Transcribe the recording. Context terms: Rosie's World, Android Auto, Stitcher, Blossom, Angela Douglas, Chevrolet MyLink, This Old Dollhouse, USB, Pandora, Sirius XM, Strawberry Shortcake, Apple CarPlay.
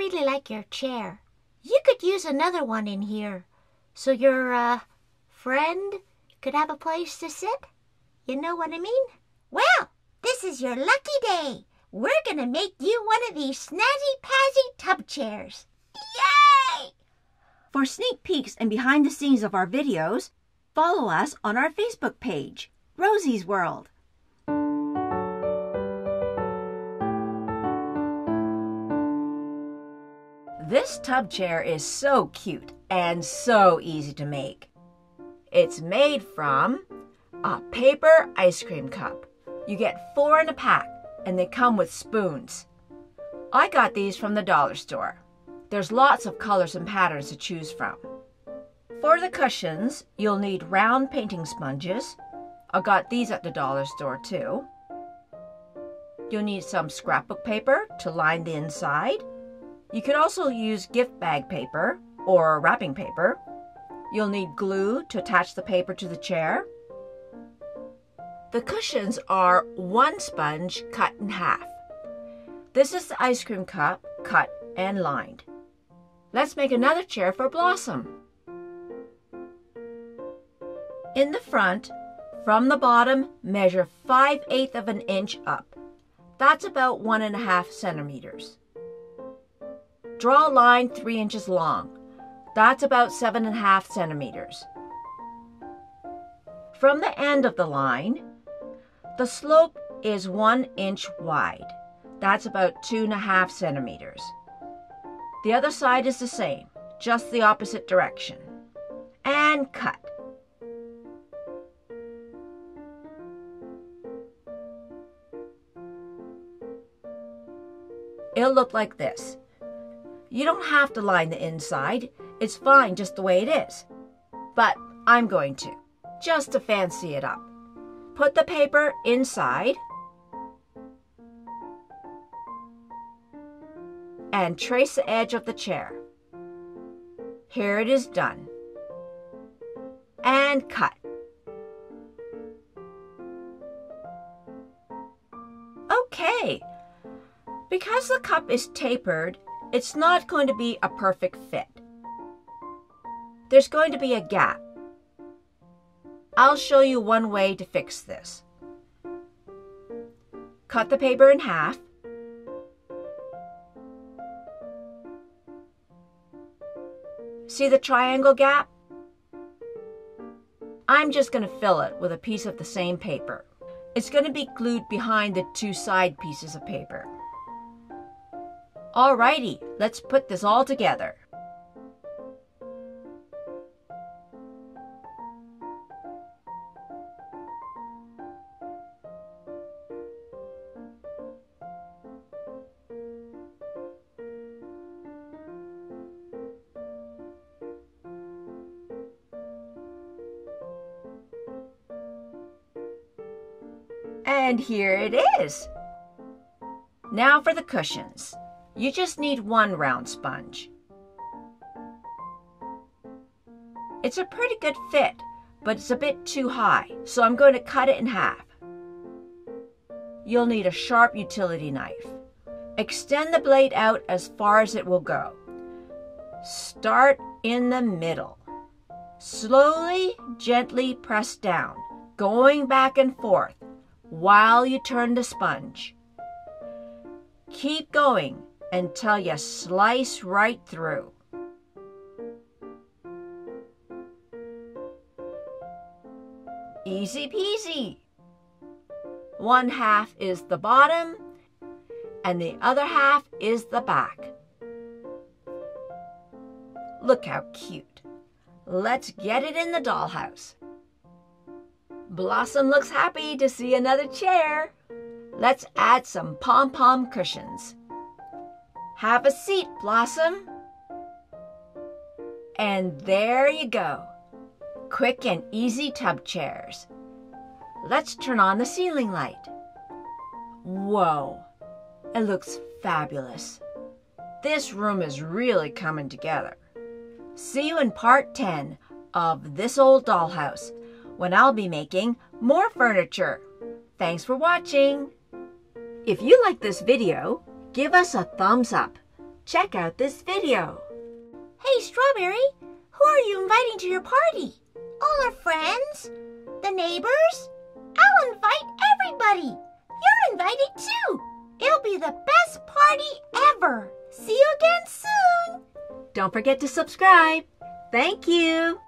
really like your chair. You could use another one in here, so your, friend could have a place to sit. You know what I mean? Well, this is your lucky day. We're gonna make you one of these snazzy-pazzy tub chairs. Yay! For sneak peeks and behind the scenes of our videos, follow us on our Facebook page, Rosie's World. This tub chair is so cute and so easy to make. It's made from a paper ice cream cup. You get 4 in a pack, and they come with spoons. I got these from the dollar store. There's lots of colors and patterns to choose from. For the cushions, you'll need round painting sponges. I got these at the dollar store too. You'll need some scrapbook paper to line the inside. You can also use gift bag paper or wrapping paper. You'll need glue to attach the paper to the chair. The cushions are 1 sponge cut in half. This is the ice cream cup cut and lined. Let's make another chair for Blossom. In the front, from the bottom, measure 5/8 of an inch up. That's about 1.5 centimeters. Draw a line 3 inches long. That's about 7.5 centimeters. From the end of the line, the slope is 1 inch wide. That's about 2.5 centimeters. The other side is the same, just the opposite direction. And cut. It'll look like this. You don't have to line the inside. It's fine just the way it is. But I'm going to, just to fancy it up. Put the paper inside and trace the edge of the chair. Here it is done. And cut. Okay. Because the cup is tapered, it's not going to be a perfect fit. There's going to be a gap. I'll show you one way to fix this. Cut the paper in half. See the triangle gap? I'm just going to fill it with a piece of the same paper. It's going to be glued behind the 2 side pieces of paper. Alrighty, let's put this all together. And here it is. Now for the cushions. You just need 1 round sponge. It's a pretty good fit, but it's a bit too high, so I'm going to cut it in half. You'll need a sharp utility knife. Extend the blade out as far as it will go. Start in the middle. Slowly, gently press down, going back and forth while you turn the sponge. Keep going until you slice right through. Easy peasy. 1/2 is the bottom and the other half is the back. Look how cute. Let's get it in the dollhouse. Blossom looks happy to see another chair. Let's add some pom-pom cushions. Have a seat, Blossom. And there you go. Quick and easy tub chairs. Let's turn on the ceiling light. Whoa, it looks fabulous. This room is really coming together. See you in part 10 of This Old Dollhouse, when I'll be making more furniture. Thanks for watching. If you like this video, give us a thumbs up. Check out this video. Hey, Strawberry, who are you inviting to your party? All our friends? The neighbors? I'll invite everybody. You're invited too. It'll be the best party ever. See you again soon. Don't forget to subscribe. Thank you.